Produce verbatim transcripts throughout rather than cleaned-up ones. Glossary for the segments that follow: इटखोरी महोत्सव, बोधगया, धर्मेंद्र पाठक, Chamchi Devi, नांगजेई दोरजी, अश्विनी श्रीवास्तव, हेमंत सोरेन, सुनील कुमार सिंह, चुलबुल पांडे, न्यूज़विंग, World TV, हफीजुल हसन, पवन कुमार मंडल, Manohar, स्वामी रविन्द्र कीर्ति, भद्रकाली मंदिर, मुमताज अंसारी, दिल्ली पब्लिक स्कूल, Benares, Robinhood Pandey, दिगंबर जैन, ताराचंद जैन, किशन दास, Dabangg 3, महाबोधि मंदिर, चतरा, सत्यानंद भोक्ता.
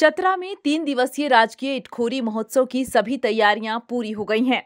चतरा में तीन दिवसीय राजकीय इटखोरी महोत्सव की सभी तैयारियां पूरी हो गई हैं।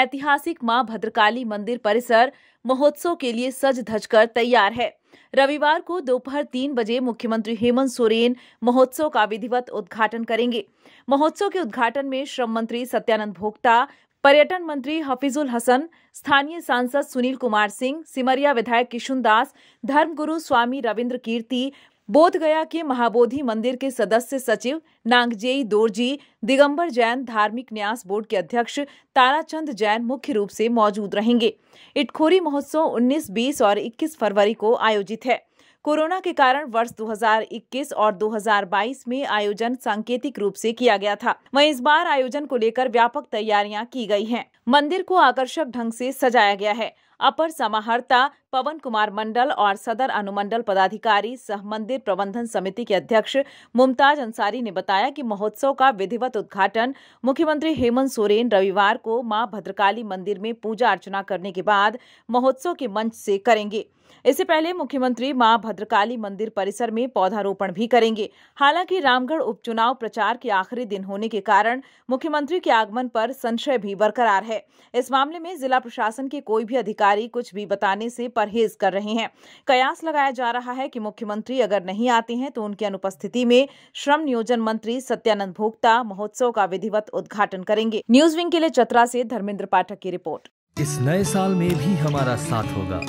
ऐतिहासिक मां भद्रकाली मंदिर परिसर महोत्सव के लिए सज धज कर तैयार है। रविवार को दोपहर तीन बजे मुख्यमंत्री हेमंत सोरेन महोत्सव का विधिवत उद्घाटन करेंगे। महोत्सव के उद्घाटन में श्रम मंत्री सत्यानंद भोक्ता, पर्यटन मंत्री हफीजुल हसन, स्थानीय सांसद सुनील कुमार सिंह, सिमरिया विधायक किशन दास, धर्मगुरु स्वामी रविन्द्र कीर्ति, बोधगया के महाबोधि मंदिर के सदस्य सचिव नांगजेई दोरजी, दिगंबर जैन धार्मिक न्यास बोर्ड के अध्यक्ष ताराचंद जैन मुख्य रूप से मौजूद रहेंगे। इटखोरी महोत्सव उन्नीस, बीस और इक्कीस फरवरी को आयोजित है। कोरोना के कारण वर्ष दो हज़ार इक्कीस और दो हज़ार बाईस में आयोजन सांकेतिक रूप से किया गया था। वहीं इस बार आयोजन को लेकर व्यापक तैयारियां की गई हैं। मंदिर को आकर्षक ढंग से सजाया गया है। अपर समाहर्ता पवन कुमार मंडल और सदर अनुमंडल पदाधिकारी सह मंदिर प्रबंधन समिति के अध्यक्ष मुमताज अंसारी ने बताया कि महोत्सव का विधिवत उद्घाटन मुख्यमंत्री हेमंत सोरेन रविवार को मां भद्रकाली मंदिर में पूजा अर्चना करने के बाद महोत्सव के मंच से करेंगे। इससे पहले मुख्यमंत्री मां भद्रकाली मंदिर परिसर में पौधारोपण भी करेंगे। हालांकि रामगढ़ उपचुनाव प्रचार के आखिरी दिन होने के कारण मुख्यमंत्री के आगमन पर संशय भी बरकरार है। इस मामले में जिला प्रशासन के कोई भी अधिकारी कुछ भी बताने से परहेज कर रहे हैं। कयास लगाया जा रहा है कि मुख्यमंत्री अगर नहीं आते हैं तो उनकी अनुपस्थिति में श्रम नियोजन मंत्री सत्यानंद भोक्ता महोत्सव का विधिवत उद्घाटन करेंगे। न्यूज़विंग के लिए चतरा से धर्मेंद्र पाठक की रिपोर्ट। इस नए साल में भी हमारा साथ होगा,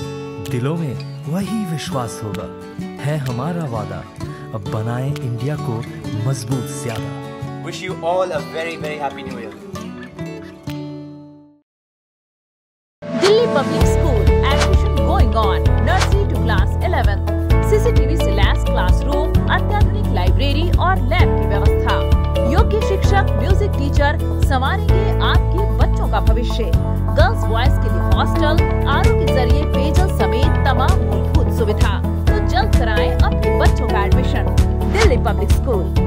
दिलों में वही विश्वास होगा, है हमारा वादा। अब बनाएं इंडिया को मजबूत ज्यादा। Wish you all a very very happy new year. दिल्ली पब्लिक स्कूल admission going on, nursery to class eleven. CCTV से लैस क्लासरूम, अत्याधुनिक लाइब्रेरी और लैब की व्यवस्था। योग्य शिक्षक, म्यूजिक टीचर संवारेंगे आपके बच्चों का भविष्य। गर्ल्स बॉयज के लिए हॉस्टल, आरओ के जरिए पेयजल समेत तमाम मूलभूत सुविधा। तो जल्द कराएं अपने बच्चों का एडमिशन दिल्ली पब्लिक स्कूल।